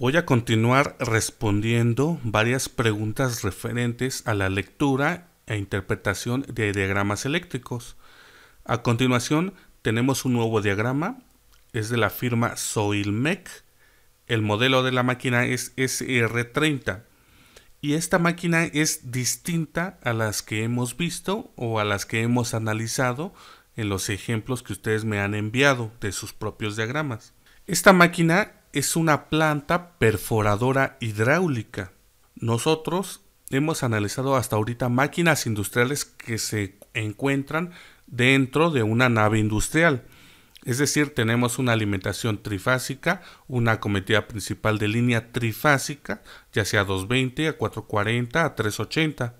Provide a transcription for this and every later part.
Voy a continuar respondiendo varias preguntas referentes a la lectura e interpretación de diagramas eléctricos. A continuación tenemos un nuevo diagrama, es de la firma Soilmec. El modelo de la máquina es SR30 y esta máquina es distinta a las que hemos visto o a las que hemos analizado en los ejemplos que ustedes me han enviado de sus propios diagramas. Esta máquina es una planta perforadora hidráulica. Nosotros hemos analizado hasta ahorita máquinas industriales que se encuentran dentro de una nave industrial. Es decir, tenemos una alimentación trifásica, una acometida principal de línea trifásica, ya sea a 220, a 440, a 380.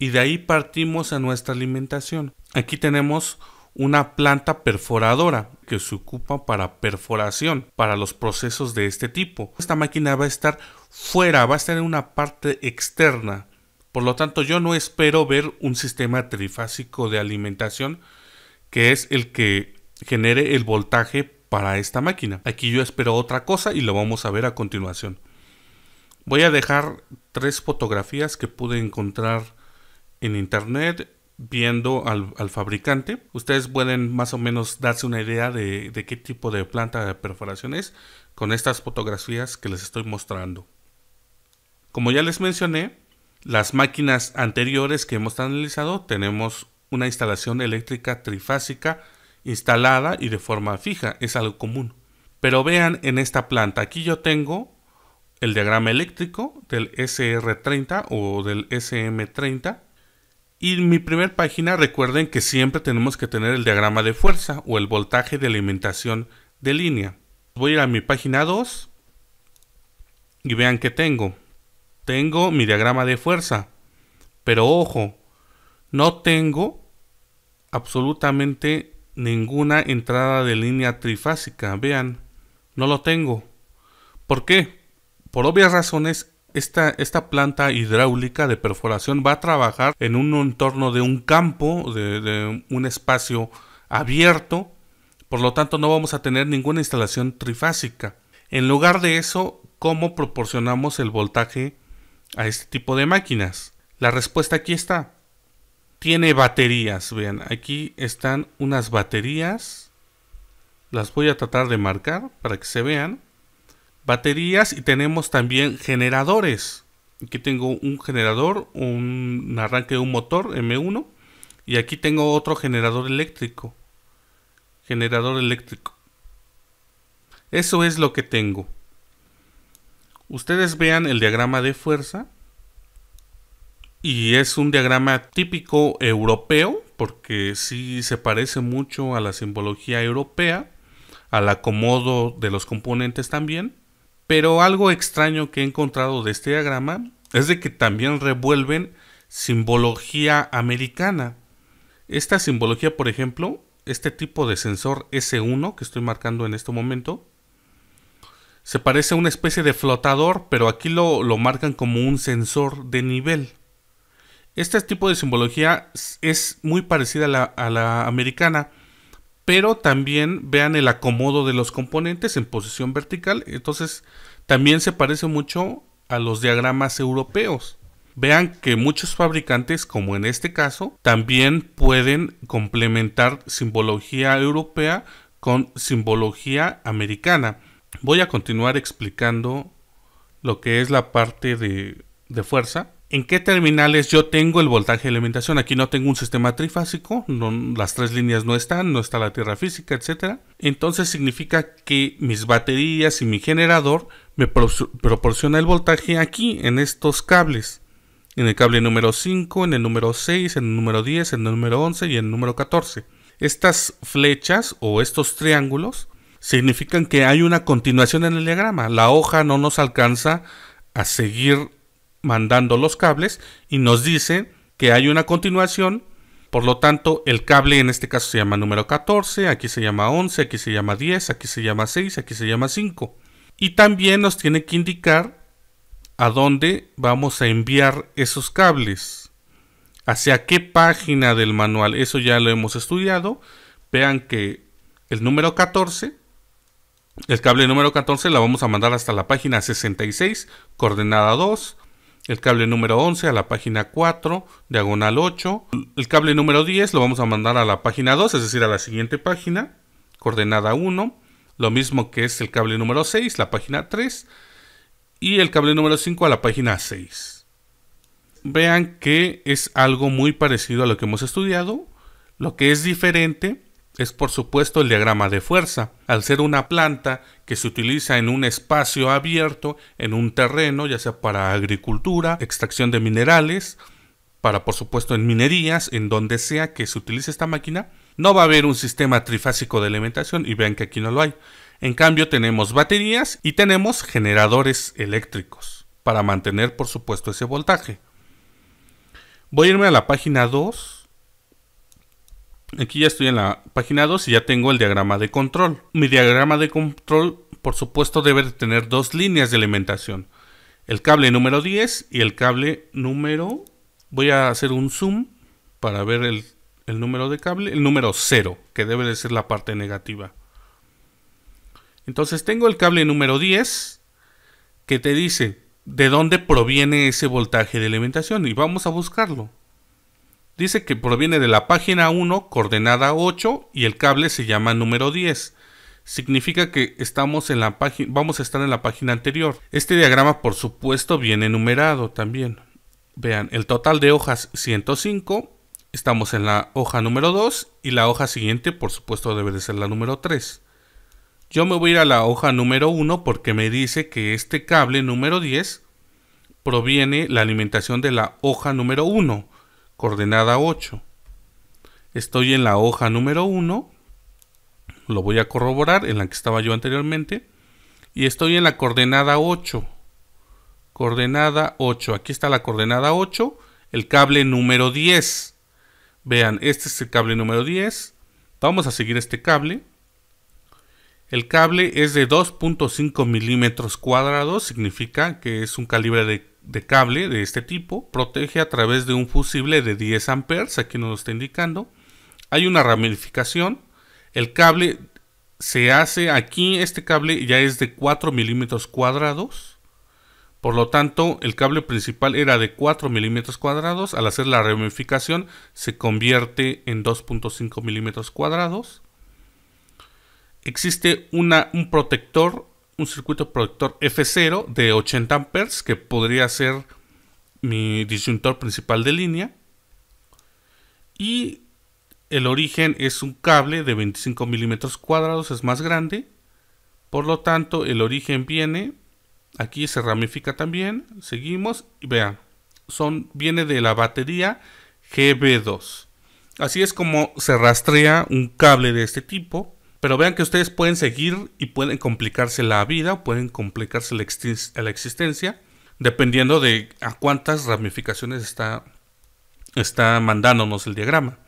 Y de ahí partimos a nuestra alimentación. Aquí tenemos una planta perforadora que se ocupa para perforación, para los procesos de este tipo. Esta máquina va a estar fuera, va a estar en una parte externa. Por lo tanto, yo no espero ver un sistema trifásico de alimentación que es el que genere el voltaje para esta máquina. Aquí yo espero otra cosa y lo vamos a ver a continuación. Voy a dejar tres fotografías que pude encontrar en internet viendo al fabricante. Ustedes pueden más o menos darse una idea de qué tipo de planta de perforación es con estas fotografías que les estoy mostrando. Como ya les mencioné, las máquinas anteriores que hemos analizado tenemos una instalación eléctrica trifásica instalada y de forma fija, es algo común. Pero vean en esta planta, aquí yo tengo el diagrama eléctrico del SR30 o del SM30. Y en mi primera página recuerden que siempre tenemos que tener el diagrama de fuerza o el voltaje de alimentación de línea. Voy a ir a mi página 2 y vean que tengo. Tengo mi diagrama de fuerza, pero ojo, no tengo absolutamente ninguna entrada de línea trifásica. Vean, no lo tengo. ¿Por qué? Por obvias razones. Esta planta hidráulica de perforación va a trabajar en un entorno de un campo, de un espacio abierto. Por lo tanto, no vamos a tener ninguna instalación trifásica. En lugar de eso, ¿cómo proporcionamos el voltaje a este tipo de máquinas? La respuesta aquí está. Tiene baterías. Vean, aquí están unas baterías. Las voy a tratar de marcar para que se vean. Baterías, y tenemos también generadores. Aquí tengo un generador, un arranque de un motor M1, y aquí tengo otro generador eléctrico. Eso es lo que tengo. Ustedes vean el diagrama de fuerza, y es un diagrama típico europeo, porque sí se parece mucho a la simbología europea, al acomodo de los componentes también. Pero algo extraño que he encontrado de este diagrama es de que también revuelven simbología americana. Esta simbología, por ejemplo, este tipo de sensor S1 que estoy marcando en este momento, se parece a una especie de flotador, pero aquí lo marcan como un sensor de nivel. Este tipo de simbología es muy parecida a la americana. Pero también vean el acomodo de los componentes en posición vertical. Entonces también se parece mucho a los diagramas europeos. Vean que muchos fabricantes, como en este caso, también pueden complementar simbología europea con simbología americana. Voy a continuar explicando lo que es la parte de fuerza. ¿En qué terminales yo tengo el voltaje de alimentación? Aquí no tengo un sistema trifásico, no, las tres líneas no están, no está la tierra física, etc. Entonces significa que mis baterías y mi generador me proporciona el voltaje aquí, en estos cables. En el cable número 5, en el número 6, en el número 10, en el número 11 y en el número 14. Estas flechas o estos triángulos significan que hay una continuación en el diagrama. La hoja no nos alcanza a seguir mandando los cables y nos dice que hay una continuación. Por lo tanto, el cable en este caso se llama número 14, aquí se llama 11, aquí se llama 10, aquí se llama 6, aquí se llama 5. Y también nos tiene que indicar a dónde vamos a enviar esos cables, hacia qué página del manual. Eso ya lo hemos estudiado. Vean que el número 14 El cable número 14 la vamos a mandar hasta la página 66, coordenada 2. El cable número 11 a la página 4, diagonal 8. El cable número 10 lo vamos a mandar a la página 2, es decir, a la siguiente página, coordenada 1. Lo mismo que es el cable número 6, la página 3. Y el cable número 5 a la página 6. Vean que es algo muy parecido a lo que hemos estudiado. Lo que es diferente es por supuesto el diagrama de fuerza. Al ser una planta que se utiliza en un espacio abierto, en un terreno, ya sea para agricultura, extracción de minerales, para por supuesto en minerías, en donde sea que se utilice esta máquina, no va a haber un sistema trifásico de alimentación, y vean que aquí no lo hay. En cambio tenemos baterías y tenemos generadores eléctricos para mantener por supuesto ese voltaje. Voy a irme a la página 2. Aquí ya estoy en la página 2 y ya tengo el diagrama de control. Mi diagrama de control, por supuesto, debe tener dos líneas de alimentación. El cable número 10 y el cable número... Voy a hacer un zoom para ver el número de cable. El número 0, que debe de ser la parte negativa. Entonces tengo el cable número 10 que te dice de dónde proviene ese voltaje de alimentación. Y vamos a buscarlo. Dice que proviene de la página 1, coordenada 8, y el cable se llama número 10. Significa que estamos en la página, vamos a estar en la página anterior. Este diagrama, por supuesto, viene numerado también. Vean, el total de hojas 105, estamos en la hoja número 2, y la hoja siguiente, por supuesto, debe de ser la número 3. Yo me voy a ir a la hoja número 1 porque me dice que este cable número 10 proviene la alimentación de la hoja número 1. Coordenada 8. Estoy en la hoja número 1. Lo voy a corroborar, en la que estaba yo anteriormente. Y estoy en la coordenada 8. Coordenada 8. Aquí está la coordenada 8. El cable número 10. Vean, este es el cable número 10. Vamos a seguir este cable. El cable es de 2.5 milímetros cuadrados. Significa que es un calibre de cable de este tipo. Protege a través de un fusible de 10 amperes, aquí nos lo está indicando. Hay una ramificación. El cable se hace aquí, este cable ya es de 4 milímetros cuadrados. Por lo tanto, el cable principal era de 4 milímetros cuadrados. Al hacer la ramificación se convierte en 2.5 milímetros cuadrados. Existe un protector, un circuito protector F0 de 80 amperes, que podría ser mi disyuntor principal de línea. Y el origen es un cable de 25 milímetros cuadrados, es más grande. Por lo tanto, el origen viene, aquí se ramifica también, seguimos, y vean, viene de la batería GB2. Así es como se rastrea un cable de este tipo. Pero vean que ustedes pueden seguir y pueden complicarse la vida o pueden complicarse la existencia dependiendo de a cuántas ramificaciones está mandándonos el diagrama.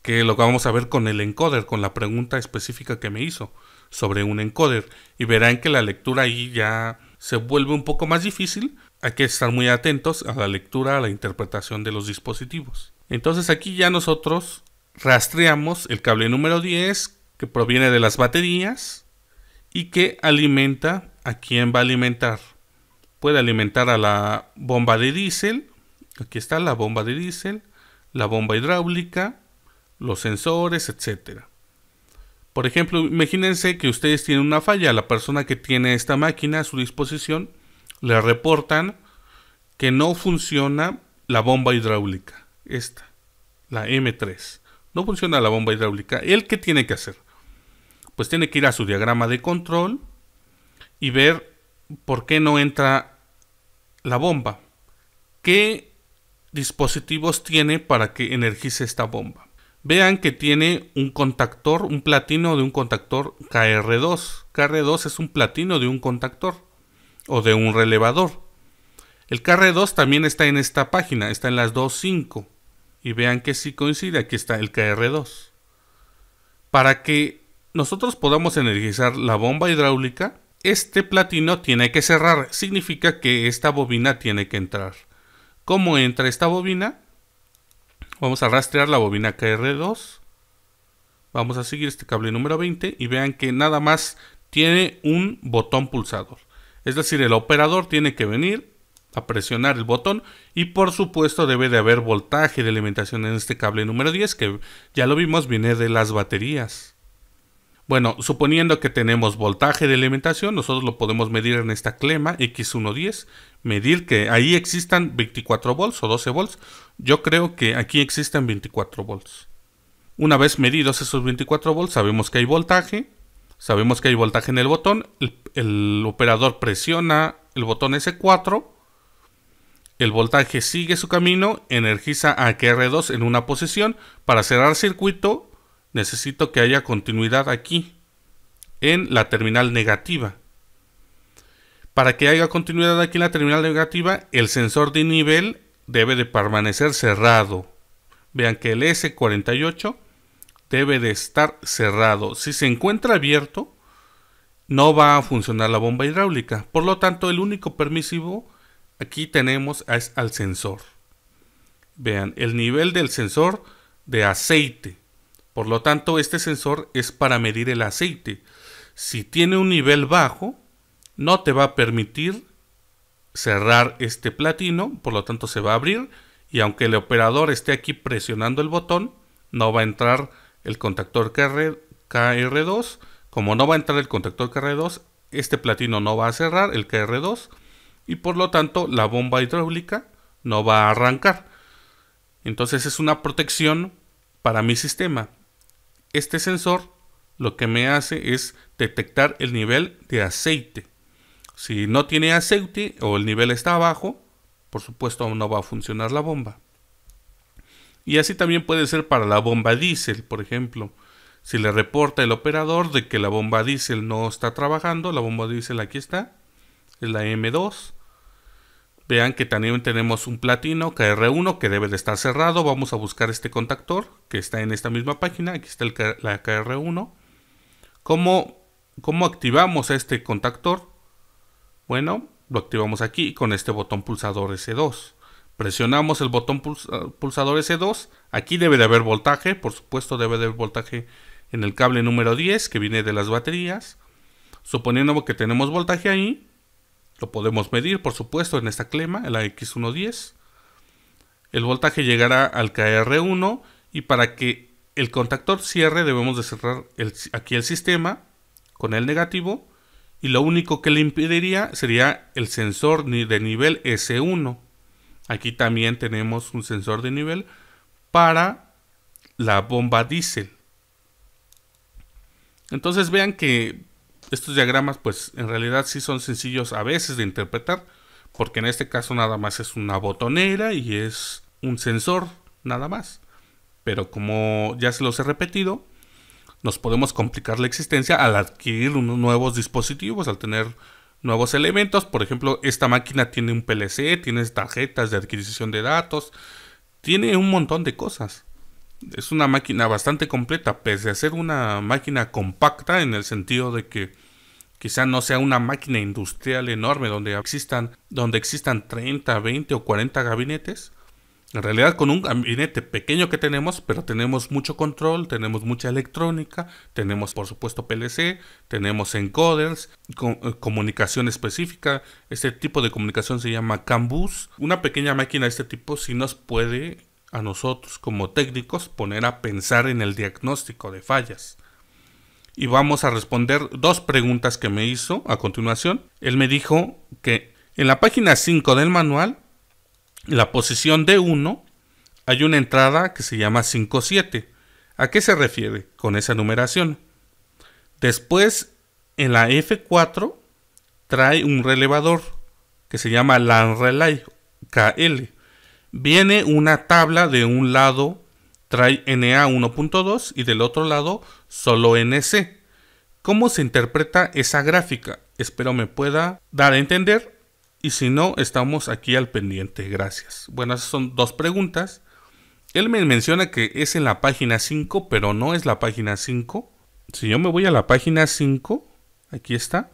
Que lo vamos a ver con el encoder, con la pregunta específica que me hizo sobre un encoder. Y verán que la lectura ahí ya se vuelve un poco más difícil. Hay que estar muy atentos a la lectura, a la interpretación de los dispositivos. Entonces aquí ya nosotros rastreamos el cable número 10, que proviene de las baterías y que alimenta, ¿a quién va a alimentar? Puede alimentar a la bomba de diésel, aquí está la bomba de diésel, la bomba hidráulica, los sensores, etc. Por ejemplo, imagínense que ustedes tienen una falla, la persona que tiene esta máquina a su disposición le reportan que no funciona la bomba hidráulica, esta, la M3. No funciona la bomba hidráulica. ¿Él qué tiene que hacer? Pues tiene que ir a su diagrama de control y ver por qué no entra la bomba. ¿Qué dispositivos tiene para que energice esta bomba? Vean que tiene un contactor, un platino de un contactor KR2. KR2 es un platino de un contactor o de un relevador. El KR2 también está en esta página, está en las 2.5. Y vean que sí coincide, aquí está el KR2. Para que nosotros podemos energizar la bomba hidráulica, este platino tiene que cerrar, significa que esta bobina tiene que entrar. ¿Cómo entra esta bobina? Vamos a rastrear la bobina KR2. Vamos a seguir este cable número 20 y vean que nada más tiene un botón pulsador. Es decir, el operador tiene que venir a presionar el botón y por supuesto debe de haber voltaje de alimentación en este cable número 10 que ya lo vimos, viene de las baterías. Bueno, suponiendo que tenemos voltaje de alimentación, nosotros lo podemos medir en esta clema X110, medir que ahí existan 24 volts o 12 volts. Yo creo que aquí existen 24 volts. Una vez medidos esos 24 volts, sabemos que hay voltaje. Sabemos que hay voltaje en el botón. El operador presiona el botón S4. El voltaje sigue su camino, energiza a que R2 en una posición. Para cerrar circuito, necesito que haya continuidad aquí, en la terminal negativa. Para que haya continuidad aquí en la terminal negativa, el sensor de nivel debe de permanecer cerrado. Vean que el S48 debe de estar cerrado. Si se encuentra abierto, no va a funcionar la bomba hidráulica. Por lo tanto, el único permisivo aquí tenemos es al sensor. Vean, el nivel del sensor de aceite. Por lo tanto, este sensor es para medir el aceite. Si tiene un nivel bajo, no te va a permitir cerrar este platino, por lo tanto se va a abrir, y aunque el operador esté aquí presionando el botón, no va a entrar el contactor KR2. Como no va a entrar el contactor KR2, este platino no va a cerrar, el KR2, y por lo tanto la bomba hidráulica no va a arrancar. Entonces es una protección para mi sistema. Este sensor lo que me hace es detectar el nivel de aceite. Si no tiene aceite o el nivel está abajo, por supuesto no va a funcionar la bomba. Y así también puede ser para la bomba diésel, por ejemplo. Si le reporta el operador de que la bomba diésel no está trabajando, la bomba diésel aquí está, es la M2. Vean que también tenemos un platino KR1 que debe de estar cerrado. Vamos a buscar este contactor que está en esta misma página. Aquí está la KR1. ¿Cómo activamos este contactor? Bueno, lo activamos aquí con este botón pulsador S2. Presionamos el botón pulsador S2. Aquí debe de haber voltaje. Por supuesto debe de haber voltaje en el cable número 10 que viene de las baterías. Suponiendo que tenemos voltaje ahí, lo podemos medir, por supuesto, en esta clema, en la X110. El voltaje llegará al KR1 y para que el contactor cierre debemos de cerrar aquí el sistema con el negativo. Y lo único que le impediría sería el sensor de nivel S1. Aquí también tenemos un sensor de nivel para la bomba diésel. Entonces vean que estos diagramas pues en realidad sí son sencillos a veces de interpretar, porque en este caso nada más es una botonera y es un sensor nada más. Pero como ya se los he repetido, nos podemos complicar la existencia al adquirir unos nuevos dispositivos, al tener nuevos elementos. Por ejemplo, esta máquina tiene un PLC, tiene tarjetas de adquisición de datos, tiene un montón de cosas. Es una máquina bastante completa, pese a ser una máquina compacta en el sentido de que quizá no sea una máquina industrial enorme donde existan 30, 20 o 40 gabinetes. En realidad con un gabinete pequeño que tenemos, pero tenemos mucho control, tenemos mucha electrónica, tenemos por supuesto PLC, tenemos encoders, comunicación específica. Este tipo de comunicación se llama CANBUS. Una pequeña máquina de este tipo sí nos puede a nosotros como técnicos poner a pensar en el diagnóstico de fallas. Y vamos a responder dos preguntas que me hizo a continuación. Él me dijo que en la página 5 del manual, en la posición D1, hay una entrada que se llama 5.7. ¿A qué se refiere con esa numeración? Después, en la F4, trae un relevador que se llama LAN Relay KL. Viene una tabla, de un lado trae NA 1.2 y del otro lado solo NC. ¿Cómo se interpreta esa gráfica? Espero me pueda dar a entender y si no, estamos aquí al pendiente. Gracias. Bueno, esas son dos preguntas. Él me menciona que es en la página 5, pero no es la página 5. Si yo me voy a la página 5, aquí está.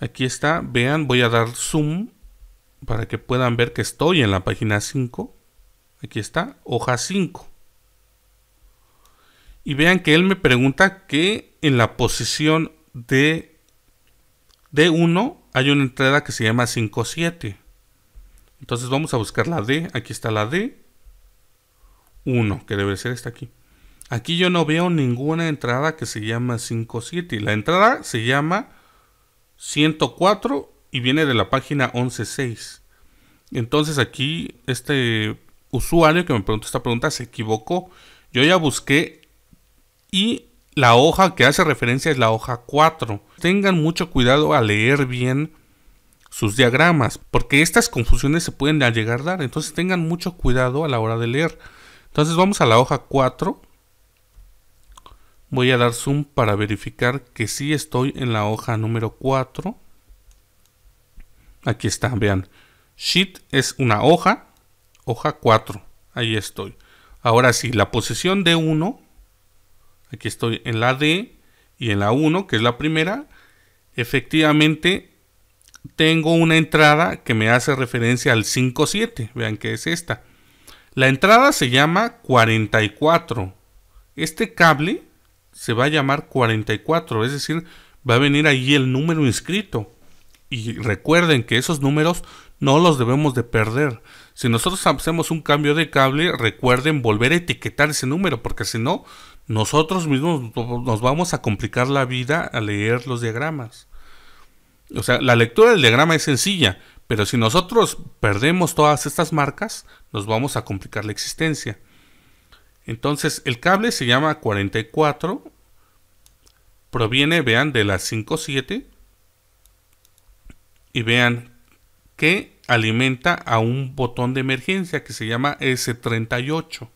Aquí está, vean, voy a dar zoom para que puedan ver que estoy en la página 5. Aquí está, hoja 5. Y vean que él me pregunta que en la posición de D1 hay una entrada que se llama 57. Entonces vamos a buscar la D. Aquí está la D1, que debe ser esta aquí. Aquí yo no veo ninguna entrada que se llama 57. La entrada se llama 104 y viene de la página 11.6. Entonces aquí este usuario que me preguntó esta pregunta se equivocó. Yo ya busqué y la hoja que hace referencia es la hoja 4. Tengan mucho cuidado a leer bien sus diagramas, porque estas confusiones se pueden llegar a dar. Entonces tengan mucho cuidado a la hora de leer. Entonces vamos a la hoja 4. Voy a dar zoom para verificar que sí estoy en la hoja número 4. Aquí está, vean. Sheet es una hoja, hoja 4. Ahí estoy. Ahora sí, la posición de 1. Aquí estoy en la D y en la 1, que es la primera. Efectivamente, tengo una entrada que me hace referencia al 57. Vean que es esta. La entrada se llama 44. Este cable se va a llamar 44. Es decir, va a venir ahí el número inscrito. Y recuerden que esos números no los debemos de perder. Si nosotros hacemos un cambio de cable, recuerden volver a etiquetar ese número, porque si no, nosotros mismos nos vamos a complicar la vida a leer los diagramas. O sea, la lectura del diagrama es sencilla, pero si nosotros perdemos todas estas marcas, nos vamos a complicar la existencia. Entonces, el cable se llama 44. Proviene, vean, de la 57. Y vean que alimenta a un botón de emergencia que se llama S38.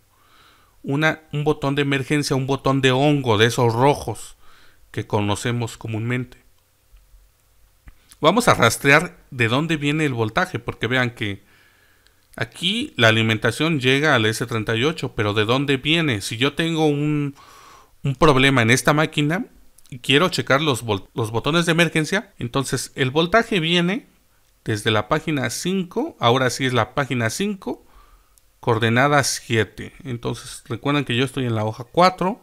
Un botón de emergencia, un botón de hongo de esos rojos que conocemos comúnmente. Vamos a rastrear de dónde viene el voltaje, porque vean que aquí la alimentación llega al S38, pero ¿de dónde viene? Si yo tengo un problema en esta máquina y quiero checar los botones de emergencia, entonces el voltaje viene desde la página 5, ahora sí es la página 5, coordenada 7. Entonces recuerden que yo estoy en la hoja 4,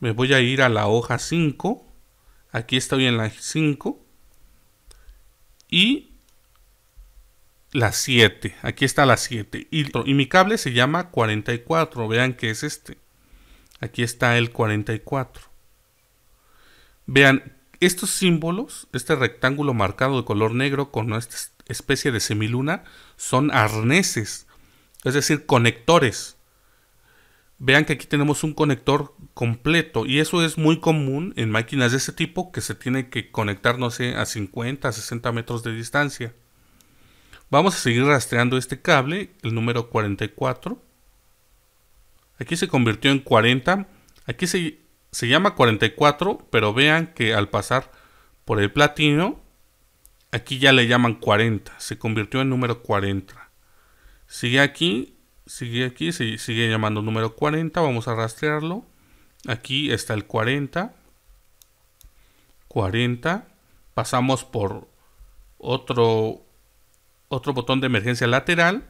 me voy a ir a la hoja 5, aquí estoy en la 5 y la 7, aquí está la 7 y mi cable se llama 44, vean que es este, aquí está el 44. Vean, estos símbolos, este rectángulo marcado de color negro con esta especie de semiluna, son arneses, es decir, conectores. Vean que aquí tenemos un conector completo y eso es muy común en máquinas de ese tipo, que se tiene que conectar, no sé, a 50, a 60 metros de distancia. Vamos a seguir rastreando este cable, el número 44. Aquí se convirtió en 40, aquí se llama 44, pero vean que al pasar por el platino, aquí ya le llaman 40. Se convirtió en número 40. Sigue aquí, sigue llamando número 40. Vamos a rastrearlo. Aquí está el 40. 40. Pasamos por otro botón de emergencia lateral.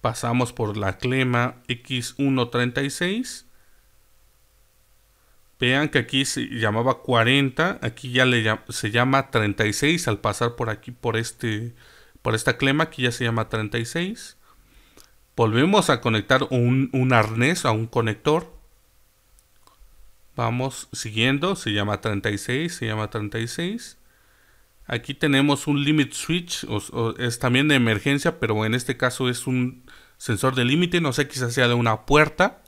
Pasamos por la clema X136. Vean que aquí se llamaba 40, aquí ya se llama 36 al pasar por aquí, por esta clema, aquí ya se llama 36. Volvemos a conectar un arnés a un conector. Vamos siguiendo, se llama 36, se llama 36. Aquí tenemos un limit switch, es también de emergencia, pero en este caso es un sensor de límite, no sé, quizás sea de una puerta.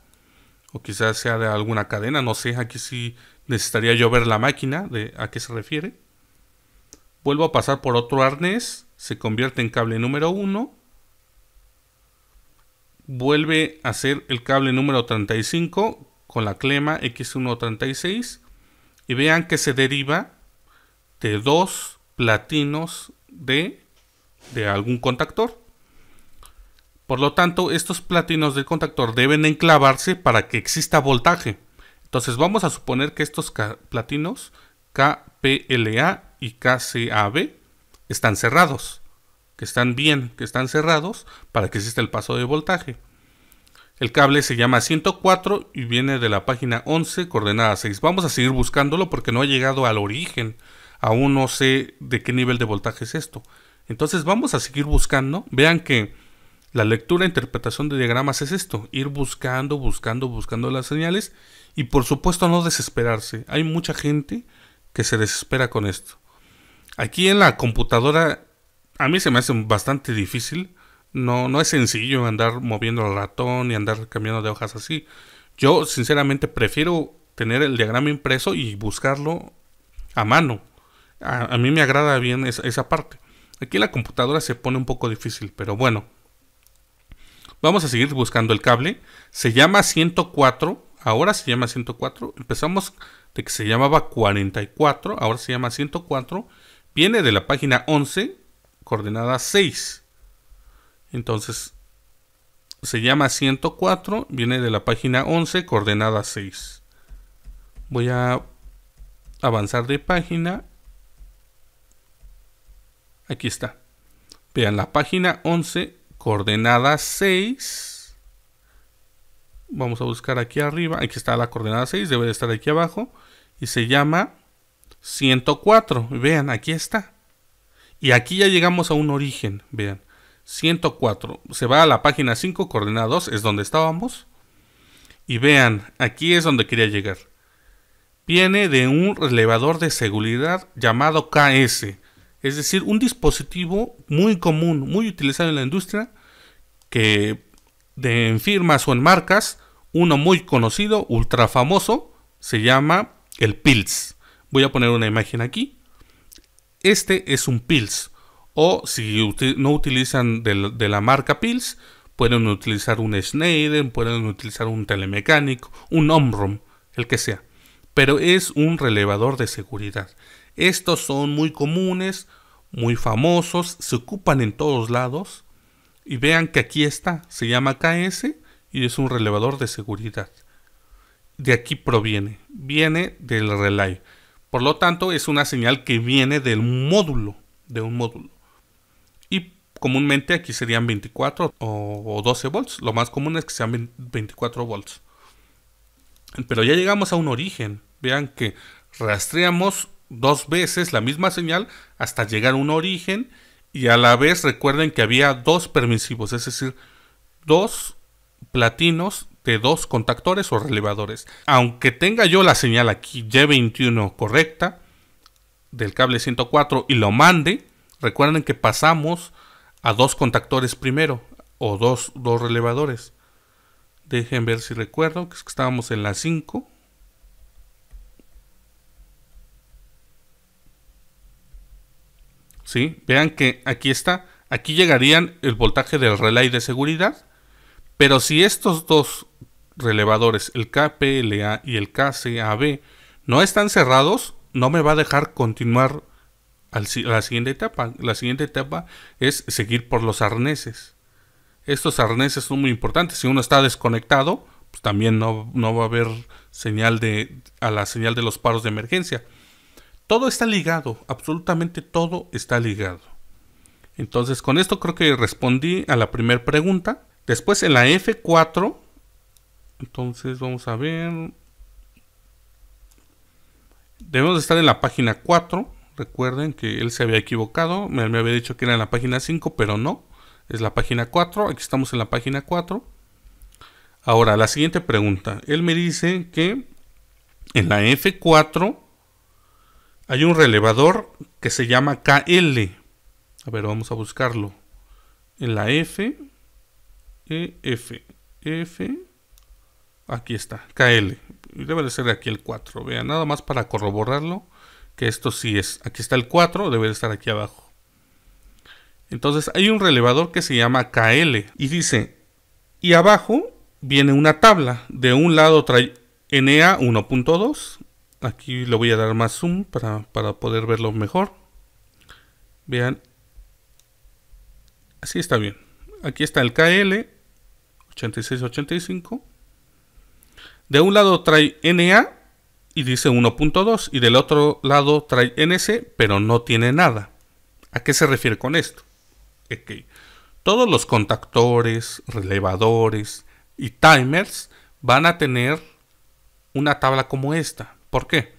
O quizás sea de alguna cadena, no sé, aquí sí necesitaría yo ver la máquina de a qué se refiere. Vuelvo a pasar por otro arnés, se convierte en cable número 1. Vuelve a ser el cable número 35 con la clema X136. Y vean que se deriva de dos platinos de algún contactor. Por lo tanto, estos platinos del contactor deben enclavarse para que exista voltaje. Entonces vamos a suponer que estos platinos KPLA y KCAB están cerrados. Que están bien, que están cerrados para que exista el paso de voltaje. El cable se llama 104 y viene de la página 11, coordenada 6. Vamos a seguir buscándolo porque no ha llegado al origen. Aún no sé de qué nivel de voltaje es esto. Entonces vamos a seguir buscando. Vean que la lectura e interpretación de diagramas es esto. Ir buscando las señales. Y por supuesto no desesperarse. Hay mucha gente que se desespera con esto. Aquí en la computadora a mí se me hace bastante difícil. No es sencillo andar moviendo el ratón y andar cambiando de hojas así. Yo sinceramente prefiero tener el diagrama impreso y buscarlo a mano. A mí me agrada bien esa parte. Aquí la computadora se pone un poco difícil, pero bueno. Vamos a seguir buscando el cable. Se llama 104. Ahora se llama 104. Empezamos de que se llamaba 44. Ahora se llama 104. Viene de la página 11, coordenada 6. Entonces, se llama 104, viene de la página 11, coordenada 6. Voy a avanzar de página. Aquí está. Vean, la página 11, coordenada 6. Vamos a buscar aquí arriba. Aquí está la coordenada 6, debe de estar aquí abajo. Y se llama 104. Vean, aquí está. Y aquí ya llegamos a un origen, vean. 104, se va a la página 5, coordenada 2, es donde estábamos. Y vean, aquí es donde quería llegar. Viene de un relevador de seguridad llamado KS. Es decir, un dispositivo muy común, muy utilizado en la industria, que en firmas o en marcas, uno muy conocido, ultra famoso, se llama el Pilz. Voy a poner una imagen aquí. Este es un Pilz. O si no utilizan de la marca Pilz, pueden utilizar un Schneider, pueden utilizar un Telemecánico, un Omron, el que sea. Pero es un relevador de seguridad. Estos son muy comunes, muy famosos, se ocupan en todos lados. Y vean que aquí está, se llama KS y es un relevador de seguridad. De aquí proviene, viene del relay. Por lo tanto, es una señal que viene del módulo, de un módulo. Y comúnmente aquí serían 24 o 12 volts. Lo más común es que sean 24 volts. Pero ya llegamos a un origen. Vean que rastreamos dos veces la misma señal hasta llegar a un origen. Y a la vez recuerden que había dos permisivos. Es decir, dos platinos de dos contactores o relevadores. Aunque tenga yo la señal aquí Y21 correcta del cable 104 y lo mande, recuerden que pasamos a dos contactores primero, o dos relevadores. Dejen ver si recuerdo, que estábamos en la 5. Sí, vean que aquí está, aquí llegarían el voltaje del relay de seguridad, pero si estos dos relevadores, el KPLA y el KCAB, no están cerrados, no me va a dejar continuar a la siguiente etapa. La siguiente etapa es seguir por los arneses. Estos arneses son muy importantes. Si uno está desconectado, pues también no va a haber señal a la señal de los paros de emergencia. Todo está ligado, absolutamente todo está ligado. Entonces con esto creo que respondí a la primera pregunta. Después en la F4, entonces vamos a ver... Debemos de estar en la página 4. Recuerden que él se había equivocado. Me había dicho que era en la página 5, pero no. Es la página 4. Aquí estamos en la página 4. Ahora, la siguiente pregunta. Él me dice que en la F4 hay un relevador que se llama KL. A ver, vamos a buscarlo. En la F. Aquí está, KL. Debe de ser aquí el 4, vean, nada más para corroborarlo, que esto sí es. Aquí está el 4, debe de estar aquí abajo. Entonces hay un relevador que se llama KL. Y dice, y abajo viene una tabla. De un lado trae NA 1.2. Aquí le voy a dar más zoom para poder verlo mejor. Vean, así está bien. Aquí está el KL 8685. De un lado trae NA y dice 1.2 y del otro lado trae NC, pero no tiene nada. ¿A qué se refiere con esto? Okay. Todos los contactores, relevadores y timers van a tener una tabla como esta. ¿Por qué?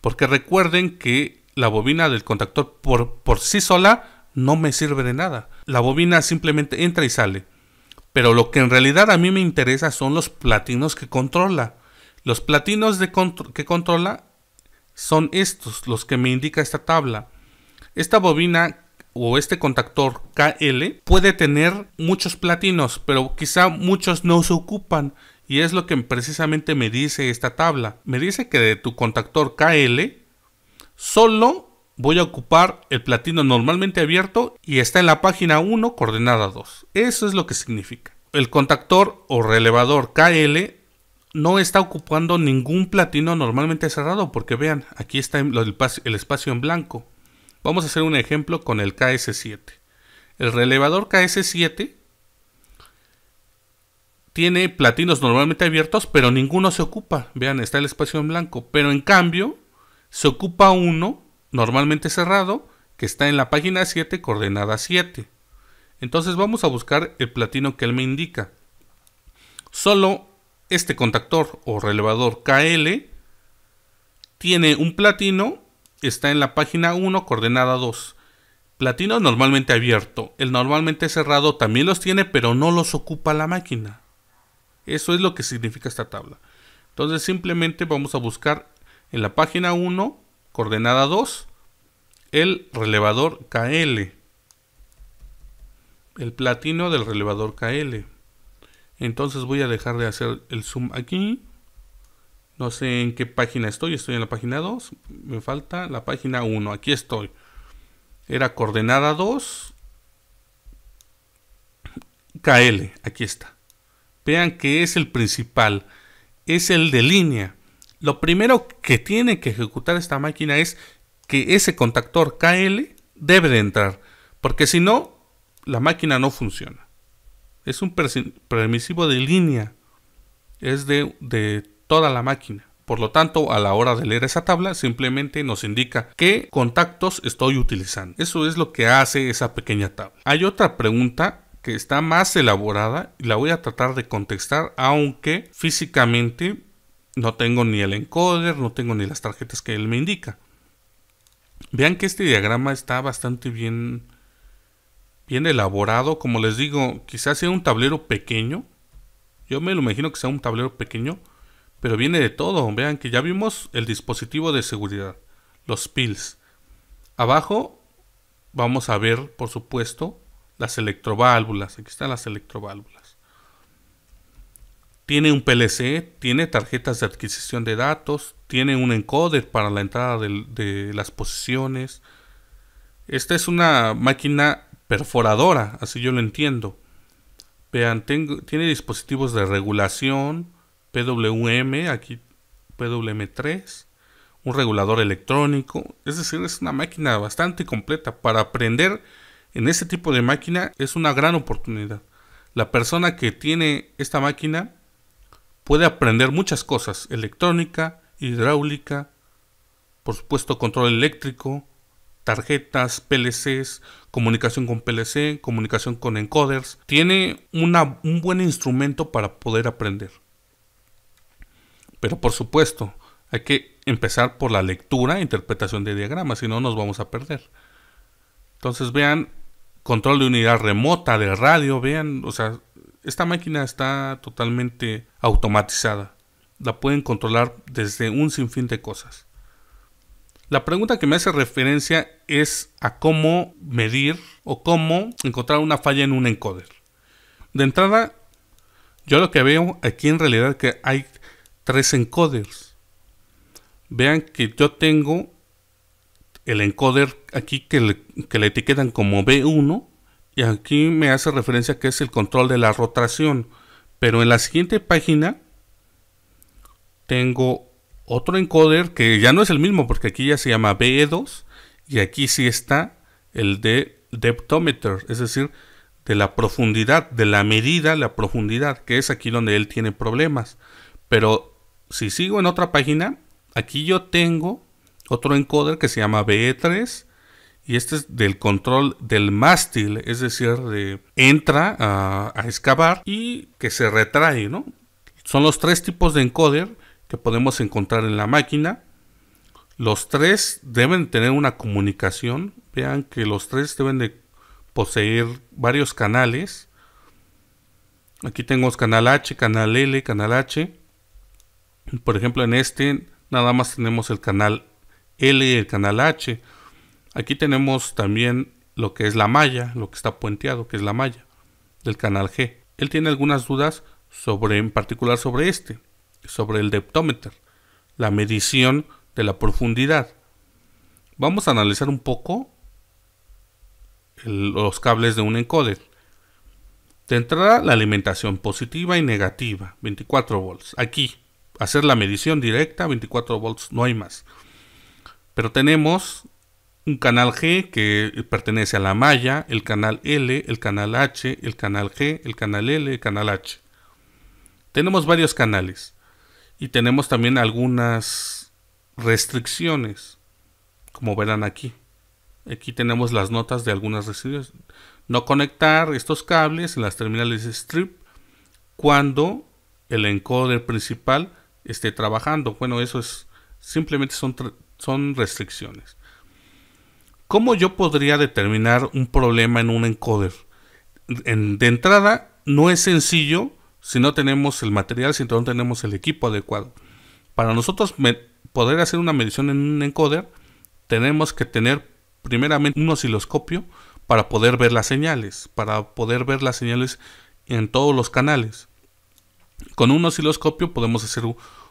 Porque recuerden que la bobina del contactor por sí sola no me sirve de nada. La bobina simplemente entra y sale. Pero lo que en realidad a mí me interesa son los platinos que controla. Los platinos que controla son estos, los que me indica esta tabla. Esta bobina o este contactor KL puede tener muchos platinos, pero quizá muchos no se ocupan. Y es lo que precisamente me dice esta tabla. Me dice que de tu contactor KL solo voy a ocupar el platino normalmente abierto y está en la página 1, coordenada 2. Eso es lo que significa. El contactor o relevador KL no está ocupando ningún platino normalmente cerrado, porque vean, aquí está el espacio en blanco. Vamos a hacer un ejemplo con el KS7. El relevador KS7 tiene platinos normalmente abiertos, pero ninguno se ocupa. Vean, está el espacio en blanco. Pero en cambio, se ocupa uno normalmente cerrado, que está en la página 7, coordenada 7. Entonces vamos a buscar el platino que él me indica. Solo este contactor o relevador KL tiene un platino, está en la página 1, coordenada 2. Platino normalmente abierto. El normalmente cerrado también los tiene, pero no los ocupa la máquina. Eso es lo que significa esta tabla. Entonces simplemente vamos a buscar en la página 1, coordenada 2, el relevador KL. El platino del relevador KL. Entonces voy a dejar de hacer el zoom aquí. No sé en qué página estoy. Estoy en la página 2. Me falta la página 1. Aquí estoy. Era coordenada 2. KL. Aquí está. Vean que es el principal, es el de línea. Lo primero que tiene que ejecutar esta máquina es que ese contactor KL debe de entrar, porque si no, la máquina no funciona. Es un permisivo de línea, es de toda la máquina. Por lo tanto, a la hora de leer esa tabla, simplemente nos indica qué contactos estoy utilizando. Eso es lo que hace esa pequeña tabla. Hay otra pregunta que está más elaborada y la voy a tratar de contestar, aunque físicamente no tengo ni el encoder, no tengo ni las tarjetas que él me indica. Vean que este diagrama está bastante bien elaborado. Como les digo, quizás sea un tablero pequeño, yo me lo imagino que sea un tablero pequeño, pero viene de todo. Vean que ya vimos el dispositivo de seguridad, los Pilz. Abajo vamos a ver, por supuesto, las electroválvulas. Aquí están las electroválvulas. Tiene un PLC, tiene tarjetas de adquisición de datos, tiene un encoder para la entrada de las posiciones. Esta es una máquina perforadora, así yo lo entiendo. Vean, tiene dispositivos de regulación, PWM, aquí PWM3, un regulador electrónico. Es decir, es una máquina bastante completa. Para aprender en este tipo de máquina es una gran oportunidad. La persona que tiene esta máquina puede aprender muchas cosas: electrónica, hidráulica, por supuesto control eléctrico, tarjetas, PLCs, comunicación con PLC, comunicación con encoders. Tiene un buen instrumento para poder aprender. Pero por supuesto, hay que empezar por la lectura e interpretación de diagramas, si no nos vamos a perder. Entonces vean, control de unidad remota, de radio, vean, o sea, esta máquina está totalmente automatizada. La pueden controlar desde un sinfín de cosas. La pregunta que me hace referencia es a cómo medir o cómo encontrar una falla en un encoder. De entrada, yo lo que veo aquí en realidad es que hay 3 encoders. Vean que yo tengo el encoder aquí que le etiquetan como B1, y aquí me hace referencia que es el control de la rotación. Pero en la siguiente página tengo otro encoder que ya no es el mismo, porque aquí ya se llama BE2, y aquí sí está el de deptometer, es decir, de la profundidad, de la medida, la profundidad, que es aquí donde él tiene problemas. Pero si sigo en otra página, aquí yo tengo otro encoder que se llama BE3, y este es del control del mástil, es decir, entra a excavar y que se retrae, ¿no? Son los tres tipos de encoder que podemos encontrar en la máquina. Los tres deben tener una comunicación. Vean que los tres deben de poseer varios canales. Aquí tenemos canal H, canal L, canal H. Por ejemplo, en este nada más tenemos el canal L y el canal H. Aquí tenemos también lo que es la malla, lo que está puenteado, que es la malla del canal G. Él tiene algunas dudas sobre, en particular sobre este, sobre el deptómetro, la medición de la profundidad. Vamos a analizar un poco los cables de un encoder. De entrada, la alimentación positiva y negativa, 24 volts. Aquí, hacer la medición directa, 24 volts, no hay más. Pero tenemos un canal G que pertenece a la malla, el canal L, el canal H, el canal G, el canal L, el canal H. Tenemos varios canales y tenemos también algunas restricciones, como verán aquí. Aquí tenemos las notas de algunas restricciones. No conectar estos cables en las terminales strip cuando el encoder principal esté trabajando. Bueno, eso es simplemente son restricciones. ¿Cómo yo podría determinar un problema en un encoder? De entrada, no es sencillo si no tenemos el material, si no tenemos el equipo adecuado. Para nosotros poder hacer una medición en un encoder, tenemos que tener primeramente un osciloscopio para poder ver las señales, en todos los canales. Con un osciloscopio podemos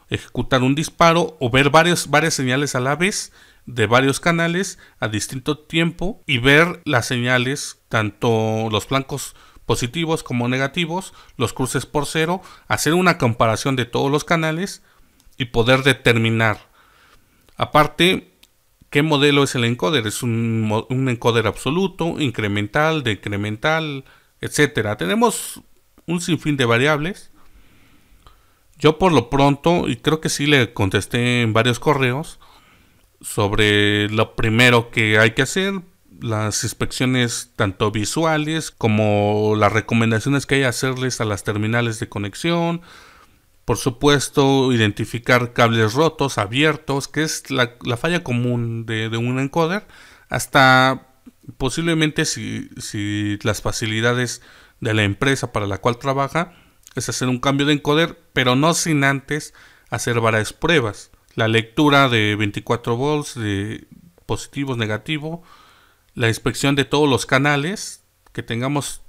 ejecutar un disparo o ver varias señales a la vez de varios canales a distinto tiempo y ver las señales, tanto los flancos positivos como negativos, los cruces por cero, hacer una comparación de todos los canales y poder determinar. Aparte, ¿qué modelo es el encoder? Es un encoder absoluto, incremental, decremental, etcétera. Tenemos un sinfín de variables. Yo por lo pronto, y creo que sí le contesté en varios correos, sobre lo primero que hay que hacer, las inspecciones tanto visuales como las recomendaciones que hay que hacerles a las terminales de conexión. Por supuesto, identificar cables rotos, abiertos, que es la falla común de un encoder, hasta posiblemente si las facilidades de la empresa para la cual trabaja es hacer un cambio de encoder, pero no sin antes hacer varias pruebas. La lectura de 24 volts, de positivos, negativo, la inspección de todos los canales, que tengamos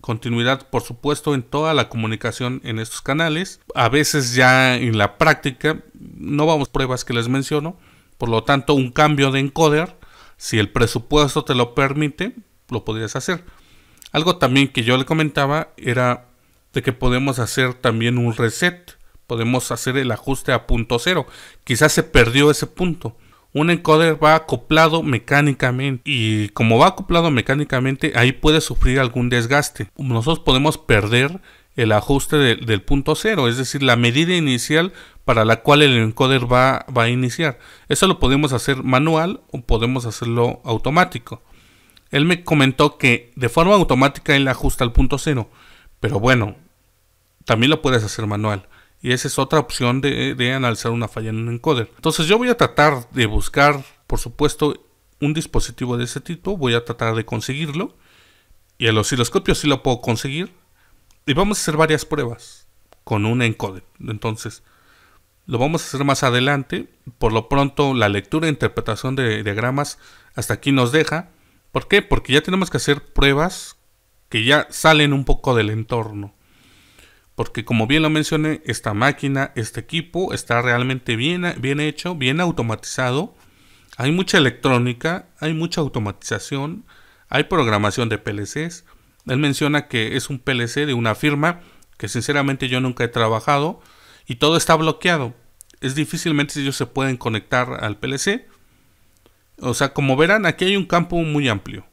continuidad, por supuesto, en toda la comunicación en estos canales. A veces ya en la práctica no vamos a pruebas que les menciono. Por lo tanto, un cambio de encoder, si el presupuesto te lo permite, lo podrías hacer. Algo también que yo le comentaba era de que podemos hacer también un reset. Podemos hacer el ajuste a punto cero. Quizás se perdió ese punto. Un encoder va acoplado mecánicamente y como va acoplado mecánicamente, ahí puede sufrir algún desgaste. Nosotros podemos perder el ajuste del punto cero, es decir, la medida inicial para la cual el encoder va a iniciar. Eso lo podemos hacer manual o podemos hacerlo automático. Él me comentó que de forma automática él ajusta al punto cero, pero bueno, también lo puedes hacer manual. Y esa es otra opción de analizar una falla en un encoder. Entonces yo voy a tratar de buscar, por supuesto, un dispositivo de ese tipo. Voy a tratar de conseguirlo. Y el osciloscopio sí lo puedo conseguir. Y vamos a hacer varias pruebas con un encoder. Entonces lo vamos a hacer más adelante. Por lo pronto la lectura e interpretación de diagramas hasta aquí nos deja. ¿Por qué? Porque ya tenemos que hacer pruebas que ya salen un poco del entorno. Porque como bien lo mencioné, esta máquina, este equipo está realmente bien hecho, bien automatizado. Hay mucha electrónica, hay mucha automatización, hay programación de PLCs. Él menciona que es un PLC de una firma que sinceramente yo nunca he trabajado y todo está bloqueado. Es difícilmente ellos se pueden conectar al PLC. O sea, como verán, aquí hay un campo muy amplio.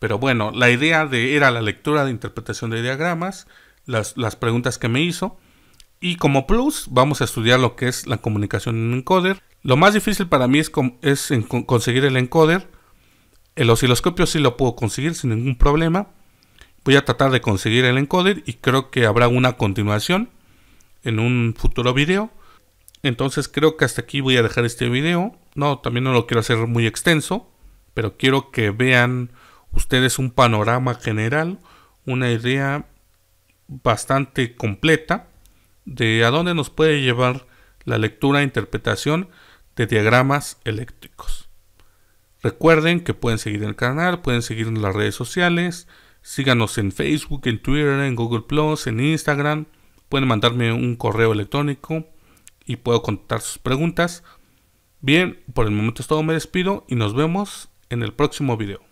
Pero bueno, la idea era la lectura de interpretación de diagramas. Las preguntas que me hizo. Y como plus vamos a estudiar lo que es la comunicación en encoder. Lo más difícil para mí es conseguir el encoder. El osciloscopio sí lo puedo conseguir sin ningún problema. Voy a tratar de conseguir el encoder y creo que habrá una continuación en un futuro video. Entonces creo que hasta aquí voy a dejar este video. No, también no lo quiero hacer muy extenso, pero quiero que vean ustedes un panorama general, una idea bastante completa de a dónde nos puede llevar la lectura e interpretación de diagramas eléctricos. Recuerden que pueden seguir el canal, pueden seguir en las redes sociales, síganos en Facebook, en Twitter, en Google+, en Instagram. Pueden mandarme un correo electrónico y puedo contestar sus preguntas. Bien, por el momento es todo, me despido y nos vemos en el próximo video.